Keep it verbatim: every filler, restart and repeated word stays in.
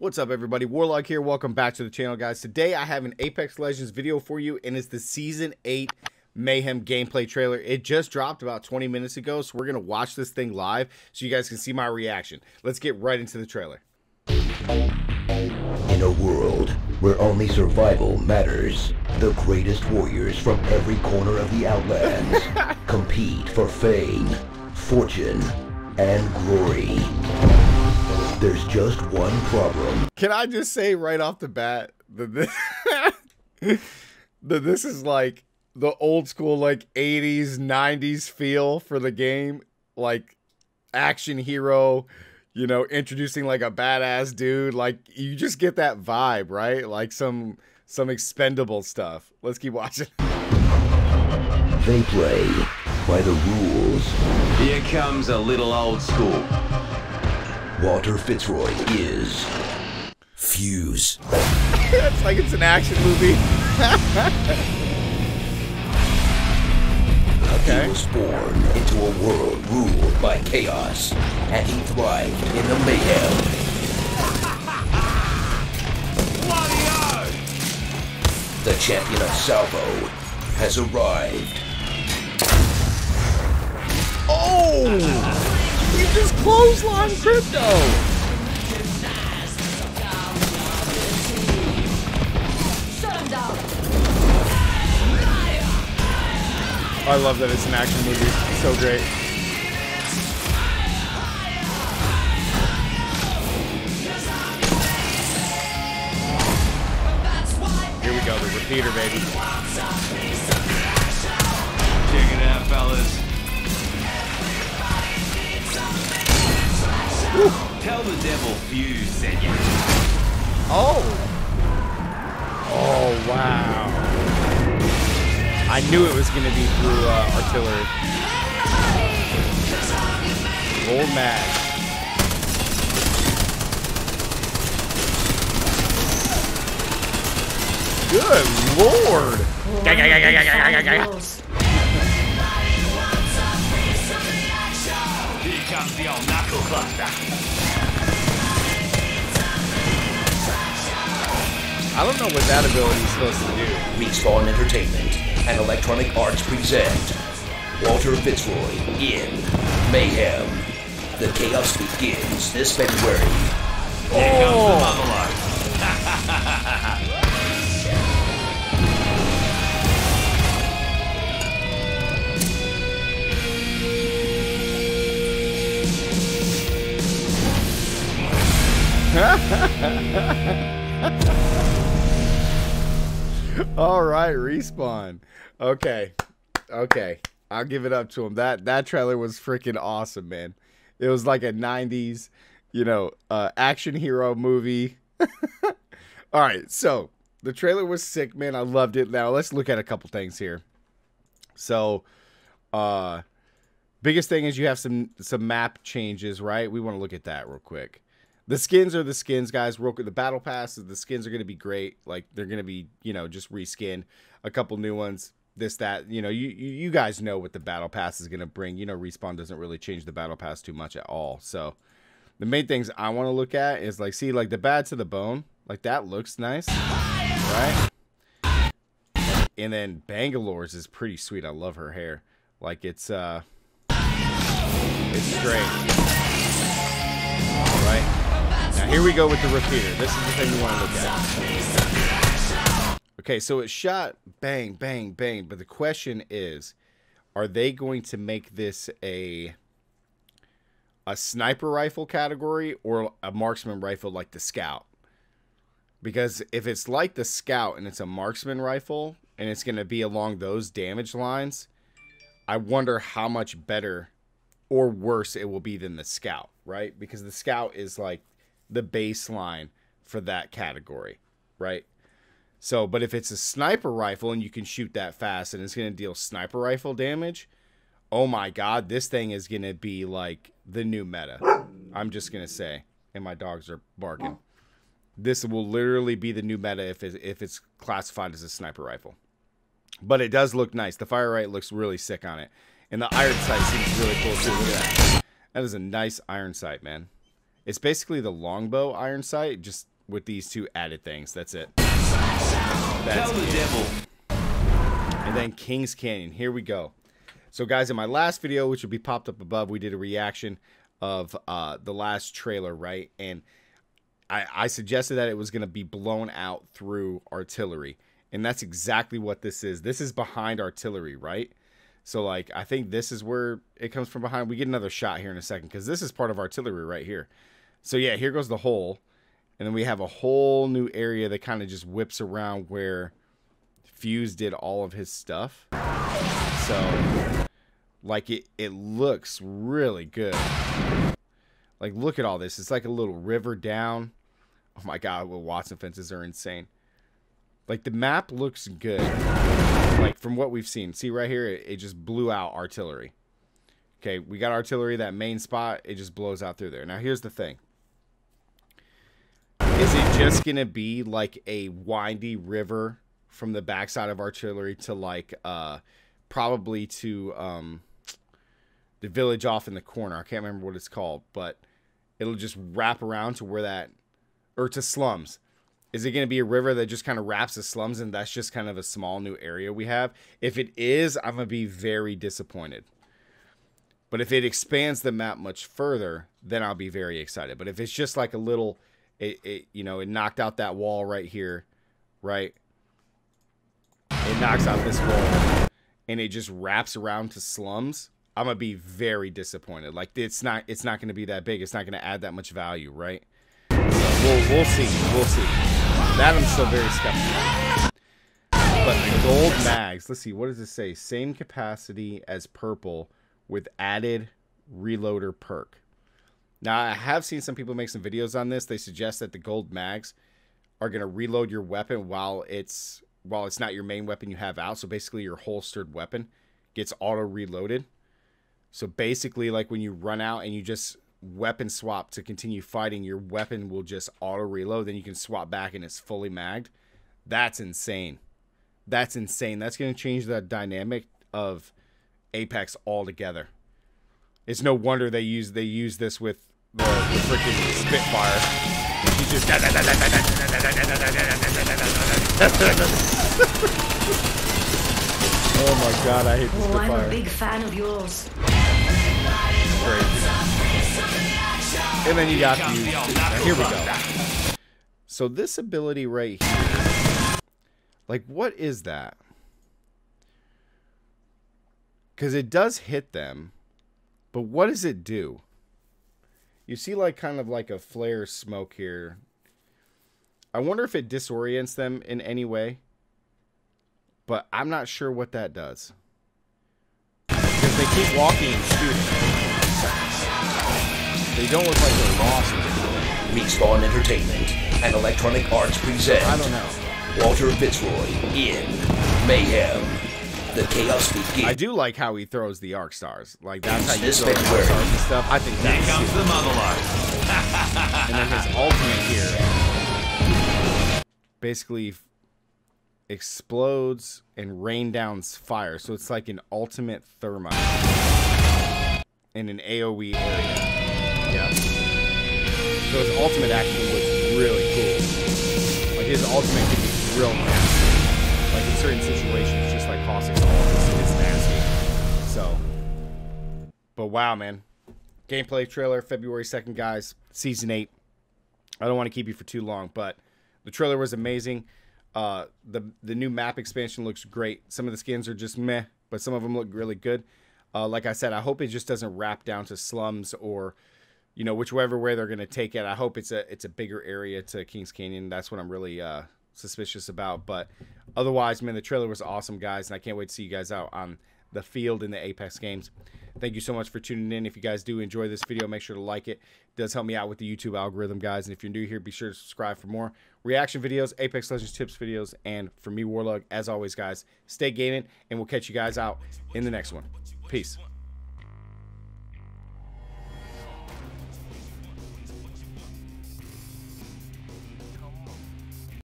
What's up, everybody? Warlug here. Welcome back to the channel, guys. Today I have an Apex Legends video for you, and it's the season eight Mayhem gameplay trailer. It just dropped about twenty minutes ago, so we're gonna watch this thing live so you guys can see my reaction. Let's get right into the trailer. In a world where only survival matters, the greatest warriors from every corner of the Outlands compete for fame, fortune, and glory. There's just one problem. Can I just say right off the bat that this, that this is like the old school, like eighties, nineties feel for the game, like action hero, you know, introducing like a badass dude. Like you just get that vibe, right? Like some, some expendable stuff. Let's keep watching. They play by the rules. Here comes a little old school. Walter Fitzroy is Fuse. It's like it's an action movie. Okay. He was born into a world ruled by chaos, and he thrived in the mayhem. Bloody-o! The champion of Salvo has arrived. Oh! You just clothesline Crypto! I love that it's an action movie. It's so great. Here we go, the repeater, baby. Check it out, fellas. Woo. Tell the devil Fuse said you. Oh. Oh, wow. I knew it was going to be through uh, artillery. Old match. Good lord. Here comes the old knuckle cluster. I don't know what that ability is supposed to do. Respawn Entertainment and Electronic Arts present Walter Fitzroy in Mayhem. The chaos begins this February. Oh. Here comes the monologue. All right, Respawn. Okay, okay, I'll give it up to him. That that trailer was freaking awesome, man. It was like a nineties, you know, uh, action hero movie. All right, so the trailer was sick, man. I loved it. Now let's look at a couple things here. So, uh, biggest thing is you have some some map changes, right? We want to look at that real quick. The skins are the skins, guys. Real quick, the battle passes, the skins are going to be great. Like, they're going to be, you know, just reskinned. A couple new ones, this, that. You know, you, you guys know what the battle pass is going to bring. You know, Respawn doesn't really change the battle pass too much at all. So, the main things I want to look at is, like, see, like, the bad to the bone. Like, that looks nice, right? And then Bangalore's is pretty sweet. I love her hair. Like, it's, uh, it's straight. All right. Now, here we go with the repeater. This is the thing we want to look at. Okay, so it shot bang, bang, bang. But the question is, are they going to make this a a sniper rifle category or a marksman rifle like the Scout? Because if it's like the Scout and it's a marksman rifle and it's going to be along those damage lines, I wonder how much better or worse it will be than the Scout, right? Because the Scout is like the baseline for that category, right? So, but if it's a sniper rifle and you can shoot that fast and it's going to deal sniper rifle damage, oh my god, this thing is going to be like the new meta. I'm just going to say, and my dogs are barking. This will literally be the new meta if it's, if it's classified as a sniper rifle. But it does look nice. The fire rate looks really sick on it. And the iron sight seems really cool too. Look at that. That is a nice iron sight, man. It's basically the longbow iron sight, just with these two added things. That's it. That's the devil. And then King's Canyon. Here we go. So, guys, in my last video, which will be popped up above, we did a reaction of uh, the last trailer, right? And I, I suggested that it was going to be blown out through artillery. And that's exactly what this is. This is behind artillery, right? So, like, I think this is where it comes from behind. We get another shot here in a second because this is part of artillery right here. So, yeah, here goes the hole. And then we have a whole new area that kind of just whips around where Fuse did all of his stuff. So, like, it, it looks really good. Like, look at all this. It's like a little river down. Oh, my God. Well, Watson fences are insane. Like, the map looks good. Like, from what we've seen. See, right here, it, it just blew out artillery. Okay, we got artillery, that main spot. It just blows out through there. Now, here's the thing. Is it just going to be like a windy river from the backside of artillery to like uh, probably to um, the village off in the corner? I can't remember what it's called, but it'll just wrap around to where that, or to slums. Is it going to be a river that just kind of wraps the slums and that's just kind of a small new area we have? If it is, I'm going to be very disappointed. But if it expands the map much further, then I'll be very excited. But if it's just like a little... It, it, you know, it knocked out that wall right here, right? It knocks out this wall, and it just wraps around to slums. I'm gonna be very disappointed. Like, it's not, it's not gonna be that big. It's not gonna add that much value, right? So we'll, we'll see, we'll see. That I'm still very skeptical. But the gold mags. Let's see, what does it say? Same capacity as purple with added reloader perk. Now, I have seen some people make some videos on this. They suggest that the gold mags are going to reload your weapon while it's while it's not your main weapon you have out. So basically, your holstered weapon gets auto-reloaded. So basically, like when you run out and you just weapon swap to continue fighting, your weapon will just auto-reload. Then you can swap back and it's fully magged. That's insane. That's insane. That's going to change the dynamic of Apex altogether. It's no wonder they use they use this with the, the freaking Spitfire. He's just oh my God, I hate the Spitfire. Oh, I'm a big fan of yours. Great. And then you got the here we go. So this ability right here, like, what is that? Because it does hit them. But what does it do? You see like kind of like a flare smoke here. I wonder if it disorients them in any way. But I'm not sure what that does. Because they keep walking and shooting. They don't look like they're lost. Respawn Entertainment and Electronic Arts present. I don't know. Walter Fitzroy in Mayhem. The chaos begins. I do like how he throws the arc stars. Like, that's how you throw the arc stars and stuff. I think that's here comes the monologue. And then his ultimate here basically explodes and rain downs fire. So it's like an ultimate thermite in an AoE area. Yeah. So his ultimate action was really cool. Like, his ultimate could be real fast. Like, in certain situations, just like causing all of this is nasty. So, but wow, man. Gameplay trailer, February second, guys. Season eight. I don't want to keep you for too long, but the trailer was amazing. Uh, the, the new map expansion looks great. Some of the skins are just meh, but some of them look really good. Uh, like I said, I hope it just doesn't wrap down to slums or, you know, whichever way they're going to take it. I hope it's a, it's a bigger area to King's Canyon. That's what I'm really... Uh, suspicious about. But otherwise, man, the trailer was awesome, guys, and I can't wait to see you guys out on the field in the Apex games. Thank you so much for tuning in. If you guys do enjoy this video, make sure to like it. It does help me out with the YouTube algorithm, guys. And if you're new here, be sure to subscribe for more reaction videos, Apex Legends tips videos, and for me, Warlug, as always, guys, stay gaming, and we'll catch you guys out in the next one. Peace.